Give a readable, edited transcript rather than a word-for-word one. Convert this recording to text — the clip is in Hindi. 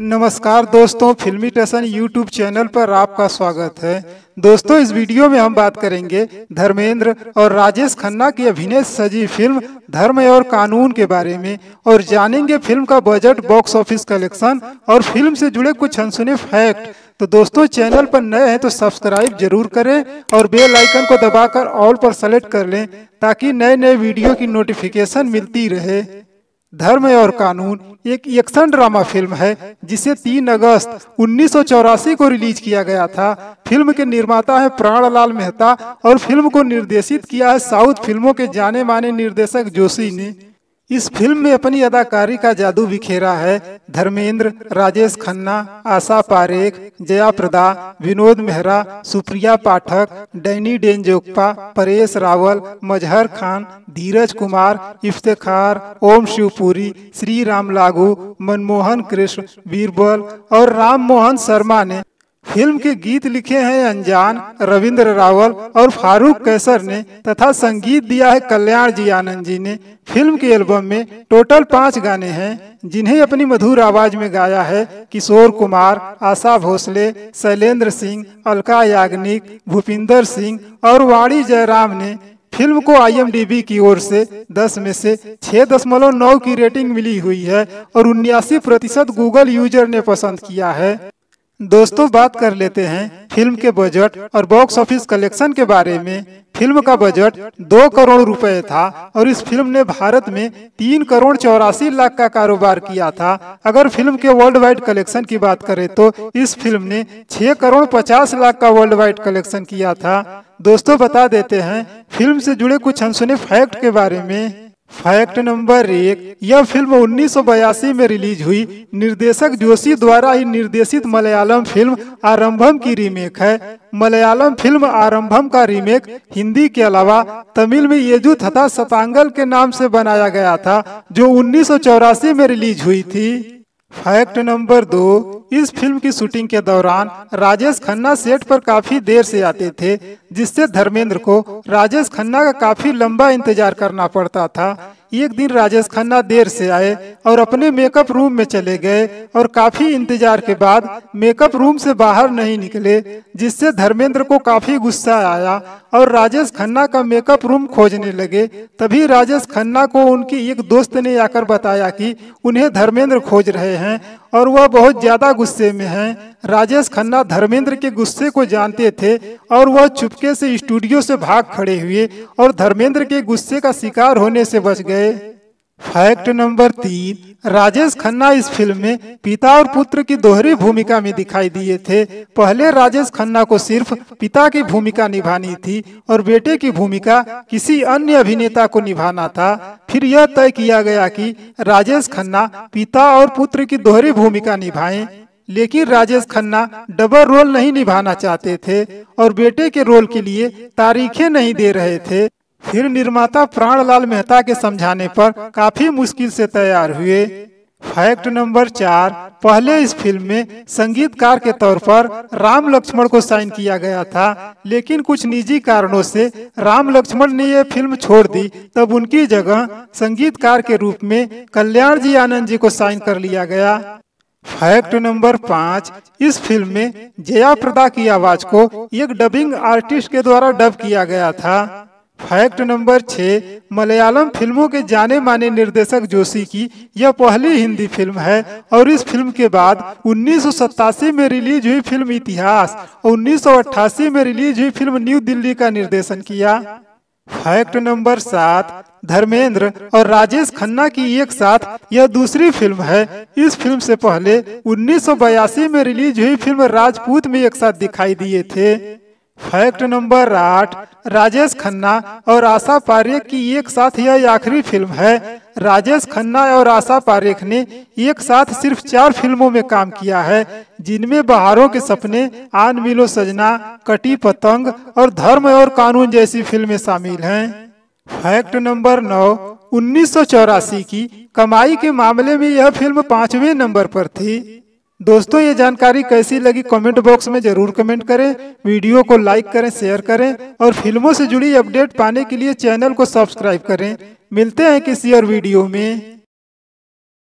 नमस्कार दोस्तों, फिल्मी टशन यूट्यूब चैनल पर आपका स्वागत है। दोस्तों, इस वीडियो में हम बात करेंगे धर्मेंद्र और राजेश खन्ना की अभिनय सजी फिल्म धर्म और कानून के बारे में और जानेंगे फिल्म का बजट, बॉक्स ऑफिस कलेक्शन और फिल्म से जुड़े कुछ अनसुने फैक्ट। तो दोस्तों, चैनल पर नए हैं तो सब्सक्राइब जरूर करें और बेल आइकन को दबाकर ऑल पर सेलेक्ट कर लें ताकि नए नए वीडियो की नोटिफिकेशन मिलती रहे। धर्म और कानून एक एक्शन ड्रामा फिल्म है जिसे 3 अगस्त 1984 को रिलीज किया गया था। फिल्म के निर्माता है प्राण लाल मेहता और फिल्म को निर्देशित किया है साउथ फिल्मों के जाने माने निर्देशक जोशी ने। इस फिल्म में अपनी अदाकारी का जादू बिखेरा है धर्मेंद्र, राजेश खन्ना, आशा पारेख, जया प्रदा, विनोद मेहरा, सुप्रिया पाठक, डैनी डेंजोगपा, परेश रावल, मजहर खान, धीरज कुमार, इफ्तेखार, ओम शिवपुरी, श्री राम लागू, मनमोहन, कृष्ण, वीरबल और राम मोहन शर्मा ने। फिल्म के गीत लिखे हैं अनजान, रविंद्र रावल और फारूक कैसर ने तथा संगीत दिया है कल्याण जी आनंद जी ने। फिल्म के एल्बम में टोटल 5 गाने हैं जिन्हें अपनी मधुर आवाज में गाया है किशोर कुमार, आशा भोसले, शैलेंद्र सिंह, अलका याग्निक, भूपिंदर सिंह और वाणी जयराम ने। फिल्म को IMDb की ओर से 10 में से 6.9 की रेटिंग मिली हुई है और 79% गूगल यूजर ने पसंद किया है। दोस्तों, बात कर लेते हैं फिल्म के बजट और बॉक्स ऑफिस कलेक्शन के बारे में। फिल्म का बजट 2 करोड़ रुपए था और इस फिल्म ने भारत में 3 करोड़ 84 लाख का कारोबार किया था। अगर फिल्म के वर्ल्ड वाइड कलेक्शन की बात करें तो इस फिल्म ने 6 करोड़ 50 लाख का वर्ल्ड वाइड कलेक्शन किया था। दोस्तों, बता देते हैं फिल्म से जुड़े कुछ अनसुने फैक्ट के बारे में। फैक्ट नंबर 1, यह फिल्म 1982 में रिलीज हुई निर्देशक जोशी द्वारा ही निर्देशित मलयालम फिल्म आरंभम की रीमेक है। मलयालम फिल्म आरंभम का रीमेक हिंदी के अलावा तमिल में येजु तथा सतांगल के नाम से बनाया गया था जो 1984 में रिलीज हुई थी। फैक्ट नंबर 2, इस फिल्म की शूटिंग के दौरान राजेश खन्ना सेट पर काफी देर से आते थे जिससे धर्मेंद्र को राजेश खन्ना का काफी लंबा इंतजार करना पड़ता था। एक दिन राजेश खन्ना देर से आए और अपने मेकअप रूम में चले गए और काफी इंतजार के बाद मेकअप रूम से बाहर नहीं निकले जिससे धर्मेंद्र को काफी गुस्सा आया और राजेश खन्ना का मेकअप रूम खोजने लगे। तभी राजेश खन्ना को उनकी एक दोस्त ने आकर बताया कि उन्हें धर्मेंद्र खोज रहे हैं और वह बहुत ज्यादा गुस्से में हैं। राजेश खन्ना धर्मेंद्र के गुस्से को जानते थे और वह चुपके से स्टूडियो से भाग खड़े हुए और धर्मेंद्र के गुस्से का शिकार होने से बच गए। फैक्ट नंबर 3, राजेश खन्ना इस फिल्म में पिता और पुत्र की दोहरी भूमिका में दिखाई दिए थे। पहले राजेश खन्ना को सिर्फ पिता की भूमिका निभानी थी और बेटे की भूमिका किसी अन्य अभिनेता को निभाना था। फिर यह तय किया गया कि राजेश खन्ना पिता और पुत्र की दोहरी भूमिका निभाएं, लेकिन राजेश खन्ना डबल रोल नहीं निभाना चाहते थे और बेटे के रोल के लिए तारीखें नहीं दे रहे थे। फिर निर्माता प्राण लाल मेहता के समझाने पर काफी मुश्किल से तैयार हुए। फैक्ट नंबर 4, पहले इस फिल्म में संगीतकार के तौर पर राम लक्ष्मण को साइन किया गया था, लेकिन कुछ निजी कारणों से राम लक्ष्मण ने यह फिल्म छोड़ दी। तब उनकी जगह संगीतकार के रूप में कल्याण जी आनंद जी को साइन कर लिया गया। फैक्ट नंबर 5, इस फिल्म में जया प्रदा की आवाज को एक डबिंग आर्टिस्ट के द्वारा डब किया गया था। फैक्ट नंबर 6, मलयालम फिल्मों के जाने माने निर्देशक जोशी की यह पहली हिंदी फिल्म है और इस फिल्म के बाद 1987 में रिलीज हुई फिल्म इतिहास और 1988 में रिलीज हुई फिल्म न्यू दिल्ली का निर्देशन किया। फैक्ट नंबर 7, धर्मेंद्र और राजेश खन्ना की एक साथ यह दूसरी फिल्म है। इस फिल्म से पहले 1982 में रिलीज हुई फिल्म राजपूत में एक साथ दिखाई दिए थे। फैक्ट नंबर 8, राजेश खन्ना और आशा पारेख की एक साथ यह आखिरी फिल्म है। राजेश खन्ना और आशा पारेख ने एक साथ सिर्फ 4 फिल्मों में काम किया है जिनमें बहारों के सपने, आन मिलो सजना, कटी पतंग और धर्म और कानून जैसी फिल्में शामिल हैं। फैक्ट नंबर 9, 1984 की कमाई के मामले में यह फिल्म 5वें नंबर पर थी। दोस्तों, ये जानकारी कैसी लगी कमेंट बॉक्स में जरूर कमेंट करें। वीडियो को लाइक करें, शेयर करें और फिल्मों से जुड़ी अपडेट पाने के लिए चैनल को सब्सक्राइब करें। मिलते हैं किसी और वीडियो में।